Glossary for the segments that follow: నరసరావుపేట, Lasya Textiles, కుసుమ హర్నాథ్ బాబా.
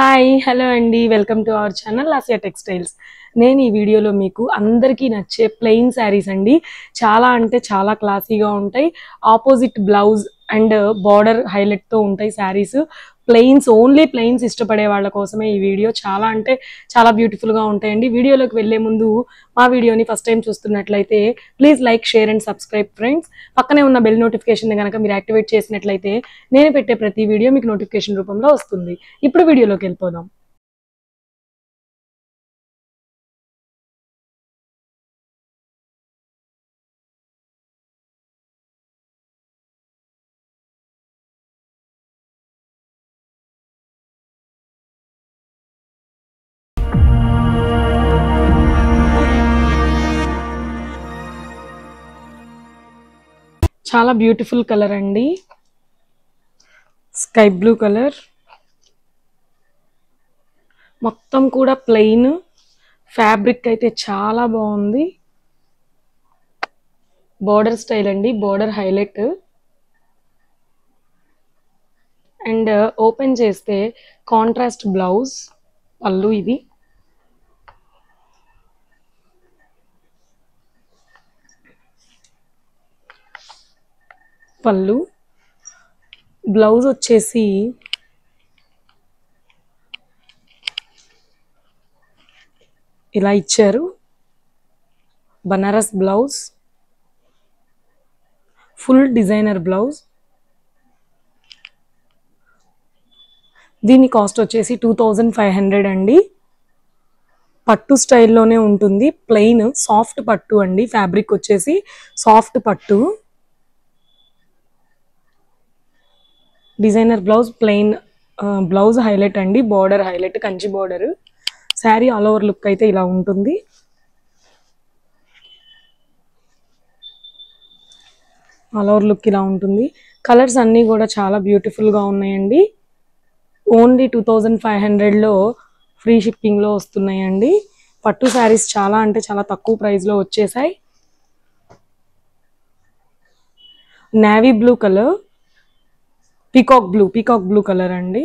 Hi, hello Andy, welcome to our channel Lasya Textiles. నేను ఈ వీడియోలో మీకు అందరికీ నచ్చే ప్లెయిన్ సారీస్ అండి. చాలా అంటే చాలా క్లాసీగా ఉంటాయి. Opposite blouse and border highlight తో ఉంటాయి సారీస్. ప్లెయిన్స్ ఓన్లీ ప్లెయిన్స్ ఇష్టపడే వాళ్ళ కోసమే ఈ వీడియో. చాలా అంటే చాలా బ్యూటిఫుల్ గా ఉంటాయండి. వీడియోలోకి వెళ్ళే ముందు మా వీడియోని ఫస్ట్ టైం చూస్తున్నట్లయితే please like, share and subscribe friends. పక్కనే ఉన్న బెల్ నోటిఫికేషన్ కనుక మీరు యాక్టివేట్ చేసినట్లయితే నేను పెట్టే ప్రతి వీడియో మీకు నోటిఫికేషన్ రూపంలో వస్తుంది. ఇప్పుడు వీడియోలోకి వెళ్ళిపోదాం. చాలా బ్యూటిఫుల్ కలర్ అండి, స్కై బ్లూ కలర్. మొత్తం కూడా ప్లెయిన్ ఫ్యాబ్రిక్ అయితే చాలా బాగుంది. బార్డర్ స్టైల్ అండి, బార్డర్ హైలైట్. అండ్ ఓపెన్ చేస్తే కాంట్రాస్ట్ బ్లౌజ్, పళ్ళు ఇది. పళ్ళు బ్లౌజ్ వచ్చేసి ఇలా ఇచ్చారు. Banaras blouse, full designer blouse. దీని కాస్ట్ వచ్చేసి 2500 అండి. పట్టు స్టైల్లోనే ఉంటుంది, ప్లెయిన్ సాఫ్ట్ పట్టు అండి. ఫ్యాబ్రిక్ వచ్చేసి సాఫ్ట్ పట్టు. Designer blouse, plain blouse highlight అండి. Border highlight, Kanchi border. Sari all over look అయితే ఇలా ఉంటుంది. ఆల్ ఓవర్ లుక్ ఇలా ఉంటుంది. కలర్స్ అన్నీ కూడా చాలా బ్యూటిఫుల్గా ఉన్నాయండి. ఓన్లీ 2500లో ఫ్రీ షిప్పింగ్లో వస్తున్నాయండి. పట్టు శారీస్ చాలా అంటే చాలా తక్కువ ప్రైస్లో వచ్చేసాయి. Navy blue colour, peacock blue colour అండి.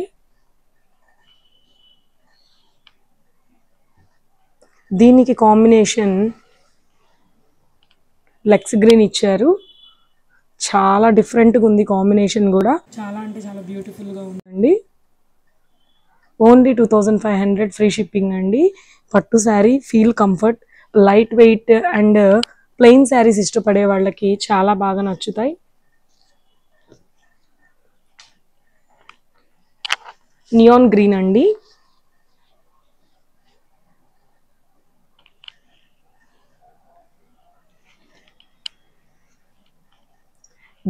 దీనికి కాంబినేషన్ లెక్స్ గ్రీన్ ఇచ్చారు. చాలా డిఫరెంట్గా ఉంది కాంబినేషన్ కూడా. చాలా అంటే చాలా బ్యూటిఫుల్గా ఉందండి. ఓన్లీ 2500 ఫ్రీ షిప్పింగ్ అండి. పట్టు sari, feel comfort, light weight and plain saris ఇష్టపడే వాళ్ళకి చాలా బాగా నచ్చుతాయి. నియాన్ గ్రీన్ అండి.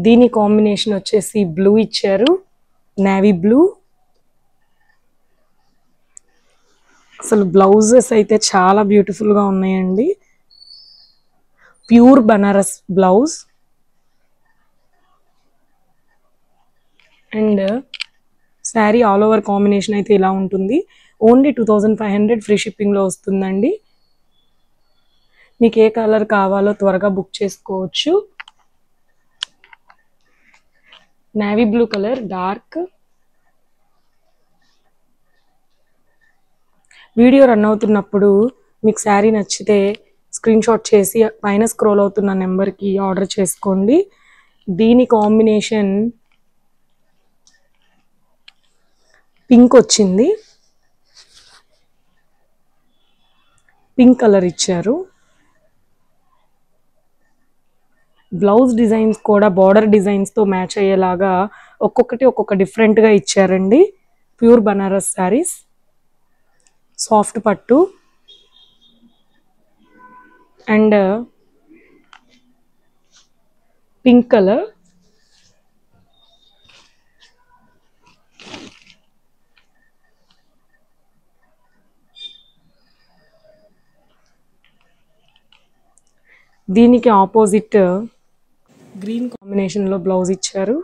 దీని కాంబినేషన్ వచ్చేసి బ్లూ ఇచ్చారు, నేవీ బ్లూ. అసలు బ్లౌజెస్ అయితే చాలా బ్యూటిఫుల్గా ఉన్నాయండి. Pure Banaras blouse and sari all over combination అయితే ఇలా ఉంటుంది. ఓన్లీ 2500 ఫ్రీ షిప్పింగ్లో వస్తుందండి. మీకు ఏ కలర్ కావాలో త్వరగా బుక్ చేసుకోవచ్చు. Navy blue colour, dark. Video run అవుతున్నప్పుడు మీకు శారీ నచ్చితే స్క్రీన్ షాట్ చేసి పైన స్క్రోల్ అవుతున్న నెంబర్కి ఆర్డర్ చేసుకోండి. దీని కాంబినేషన్ పింక్ వచ్చింది, పింక్ కలర్ ఇచ్చారు. బ్లౌజ్ డిజైన్స్ కూడా బార్డర్ డిజైన్స్తో మ్యాచ్ అయ్యేలాగా ఒక్కొక్కటి ఒక్కొక్క డిఫరెంట్గా ఇచ్చారండి. ప్యూర్ బనారస్ శారీస్, సాఫ్ట్ పట్టు అండ్ పింక్ కలర్. దీనికి ఆపోజిట్ గ్రీన్ కాంబినేషన్లో బ్లౌజ్ ఇచ్చారు.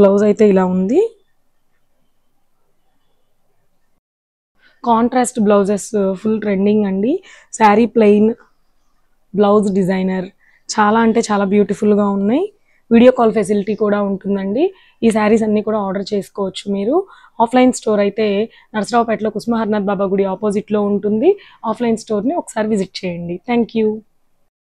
బ్లౌజ్ అయితే ఇలా ఉంది. కాంట్రాస్ట్ బ్లౌజెస్ ఫుల్ ట్రెండింగ్ అండి. శారీ ప్లెయిన్, బ్లౌజ్ డిజైనర్, చాలా అంటే చాలా బ్యూటిఫుల్గా ఉన్నాయి. వీడియో కాల్ ఫెసిలిటీ కూడా ఉంటుందండి. ఈ శారీస్ అన్నీ కూడా ఆర్డర్ చేసుకోవచ్చు మీరు. ఆఫ్లైన్ స్టోర్ అయితే నరసరావుపేటలో కుసుమ హర్నాథ్ బాబా గుడి ఆపోజిట్లో ఉంటుంది. ఆఫ్లైన్ స్టోర్ని ఒకసారి విజిట్ చేయండి. థ్యాంక్